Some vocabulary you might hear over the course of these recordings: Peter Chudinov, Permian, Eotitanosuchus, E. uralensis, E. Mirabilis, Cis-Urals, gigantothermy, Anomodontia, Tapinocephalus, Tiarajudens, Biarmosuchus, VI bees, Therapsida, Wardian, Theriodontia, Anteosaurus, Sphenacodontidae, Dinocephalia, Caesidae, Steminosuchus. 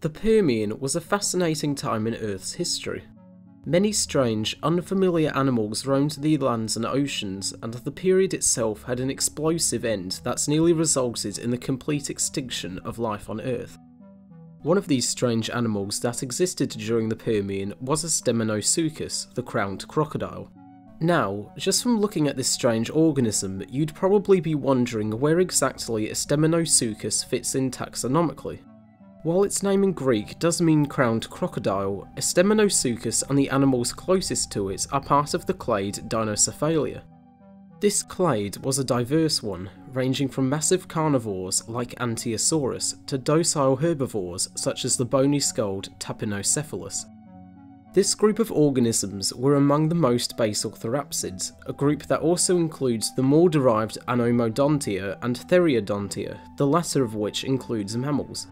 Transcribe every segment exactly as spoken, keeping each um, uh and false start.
The Permian was a fascinating time in Earth's history. Many strange, unfamiliar animals roamed the lands and oceans, and the period itself had an explosive end that's nearly resulted in the complete extinction of life on Earth. One of these strange animals that existed during the Permian was a Eotitanosuchus, the crowned crocodile. Now, just from looking at this strange organism, you'd probably be wondering where exactly Eotitanosuchus fits in taxonomically. While its name in Greek does mean crowned crocodile, Eotitanosuchus and the animals closest to it are part of the clade Dinocephalia. This clade was a diverse one, ranging from massive carnivores like Anteosaurus to docile herbivores such as the bony-skulled Tapinocephalus. This group of organisms were among the most basal therapsids, a group that also includes the more derived Anomodontia and Theriodontia, the latter of which includes mammals.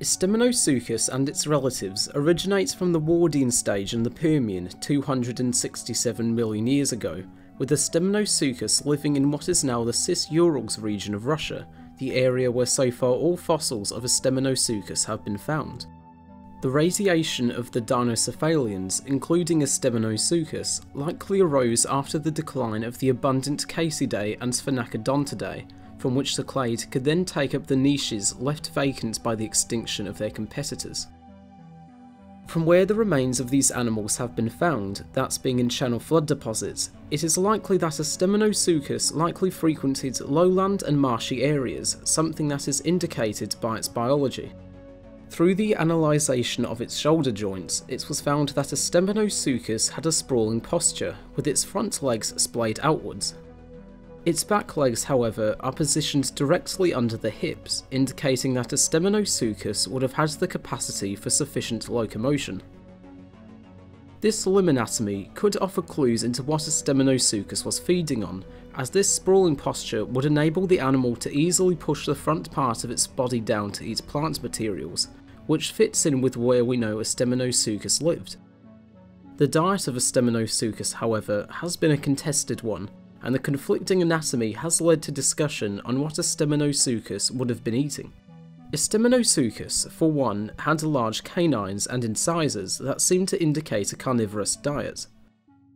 Eotitanosuchus and its relatives originates from the Wardian stage in the Permian two hundred sixty-seven million years ago, with Eotitanosuchus living in what is now the Cis-Urals region of Russia, the area where so far all fossils of Eotitanosuchus have been found. The radiation of the Dinocephalians, including Eotitanosuchus, likely arose after the decline of the abundant Caesidae and Sphenacodontidae, from which the clade could then take up the niches left vacant by the extinction of their competitors. From where the remains of these animals have been found, that's being in channel flood deposits, it is likely that Eotitanosuchus likely frequented lowland and marshy areas, something that is indicated by its biology. Through the analysation of its shoulder joints, it was found that Eotitanosuchus had a sprawling posture, with its front legs splayed outwards. Its back legs, however, are positioned directly under the hips, indicating that Eotitanosuchus would have had the capacity for sufficient locomotion. This limb anatomy could offer clues into what Eotitanosuchus was feeding on, as this sprawling posture would enable the animal to easily push the front part of its body down to eat plant materials, which fits in with where we know Eotitanosuchus lived. The diet of Eotitanosuchus, however, has been a contested one, and the conflicting anatomy has led to discussion on what Eotitanosuchus would have been eating. Eotitanosuchus, for one, had large canines and incisors that seem to indicate a carnivorous diet.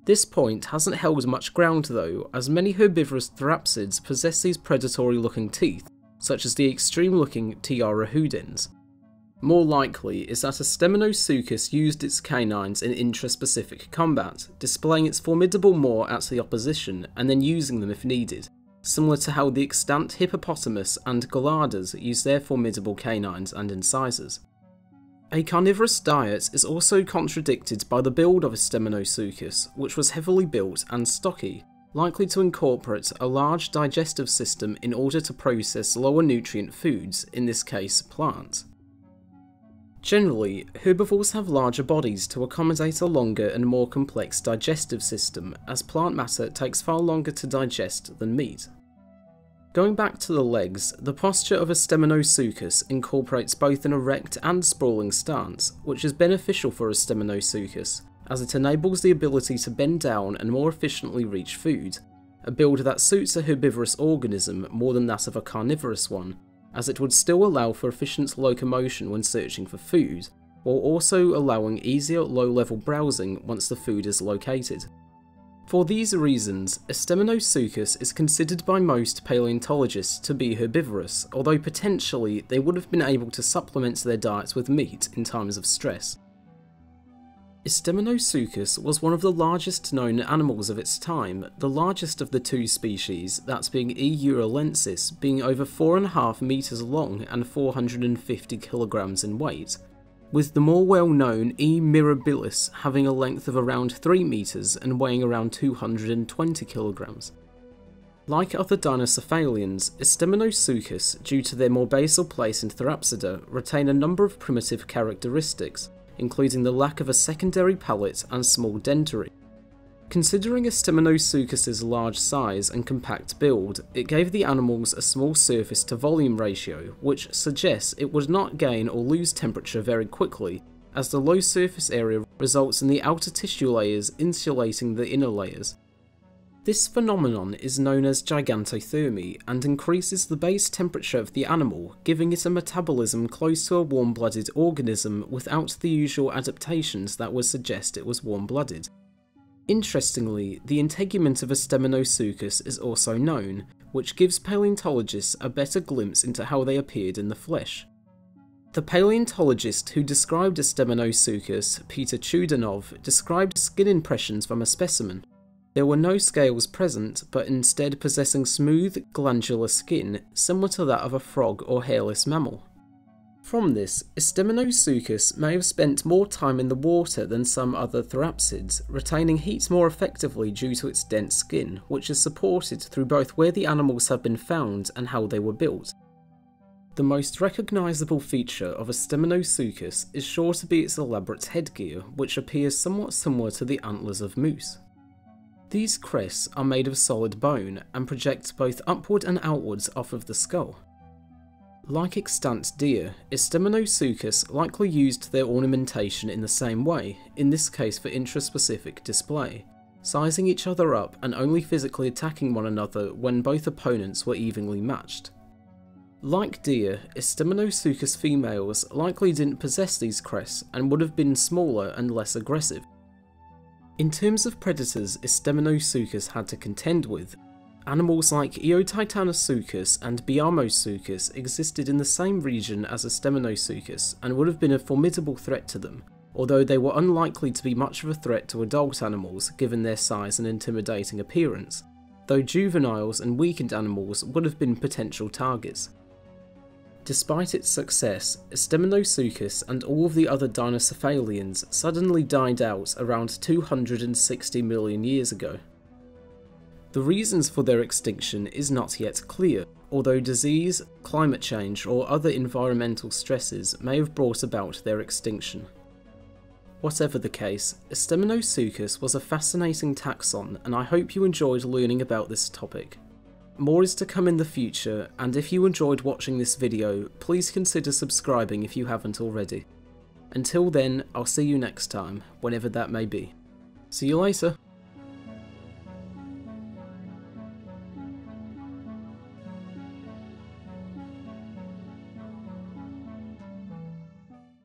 This point hasn't held much ground though, as many herbivorous therapsids possess these predatory-looking teeth, such as the extreme-looking Tiarajudens. More likely is that Eotitanosuchus used its canines in intraspecific combat, displaying its formidable maw at the opposition and then using them if needed, similar to how the extant hippopotamus and gallardas use their formidable canines and incisors. A carnivorous diet is also contradicted by the build of Eotitanosuchus, which was heavily built and stocky, likely to incorporate a large digestive system in order to process lower nutrient foods, in this case plants. Generally, herbivores have larger bodies to accommodate a longer and more complex digestive system, as plant matter takes far longer to digest than meat. Going back to the legs, the posture of Eotitanosuchus incorporates both an erect and sprawling stance, which is beneficial for Eotitanosuchus, as it enables the ability to bend down and more efficiently reach food, a build that suits a herbivorous organism more than that of a carnivorous one, as it would still allow for efficient locomotion when searching for food, while also allowing easier low-level browsing once the food is located. For these reasons, Eotitanosuchus is considered by most paleontologists to be herbivorous, although potentially they would have been able to supplement their diets with meat in times of stress. Eotitanosuchus was one of the largest known animals of its time, the largest of the two species, that being E. uralensis, being over four point five metres long and four hundred fifty kilograms in weight, with the more well-known E. mirabilis having a length of around three metres and weighing around two hundred twenty kilograms. Like other Dinocephalians, Eotitanosuchus, due to their more basal place in Therapsida, retain a number of primitive characteristics, including the lack of a secondary palate and small dentary. Considering Eotitanosuchus's large size and compact build, it gave the animals a small surface to volume ratio, which suggests it would not gain or lose temperature very quickly, as the low surface area results in the outer tissue layers insulating the inner layers. This phenomenon is known as gigantothermy and increases the base temperature of the animal, giving it a metabolism close to a warm-blooded organism without the usual adaptations that would suggest it was warm-blooded. Interestingly, the integument of a Steminosuchus is also known, which gives paleontologists a better glimpse into how they appeared in the flesh. The paleontologist who described a Steminosuchus, Peter Chudinov, described skin impressions from a specimen. There were no scales present, but instead possessing smooth, glandular skin, similar to that of a frog or hairless mammal. From this, Steminosuchus may have spent more time in the water than some other therapsids, retaining heat more effectively due to its dense skin, which is supported through both where the animals have been found and how they were built. The most recognisable feature of a Steminosuchus is sure to be its elaborate headgear, which appears somewhat similar to the antlers of moose. These crests are made of solid bone and project both upward and outwards off of the skull. Like extant deer, Steminosuchus likely used their ornamentation in the same way, in this case for intraspecific display, sizing each other up and only physically attacking one another when both opponents were evenly matched. Like deer, Steminosuchus females likely didn't possess these crests and would have been smaller and less aggressive. In terms of predators Steminosuchus had to contend with, animals like Eotitanosuchus and Biarmosuchus existed in the same region as Steminosuchus and would have been a formidable threat to them, although they were unlikely to be much of a threat to adult animals given their size and intimidating appearance, though juveniles and weakened animals would have been potential targets. Despite its success, Steminosuchus and all of the other Dinocephalians suddenly died out around two hundred sixty million years ago. The reasons for their extinction is not yet clear, although disease, climate change or other environmental stresses may have brought about their extinction. Whatever the case, Steminosuchus was a fascinating taxon and I hope you enjoyed learning about this topic. More is to come in the future, and if you enjoyed watching this video, please consider subscribing if you haven't already. Until then, I'll see you next time, whenever that may be. See you later!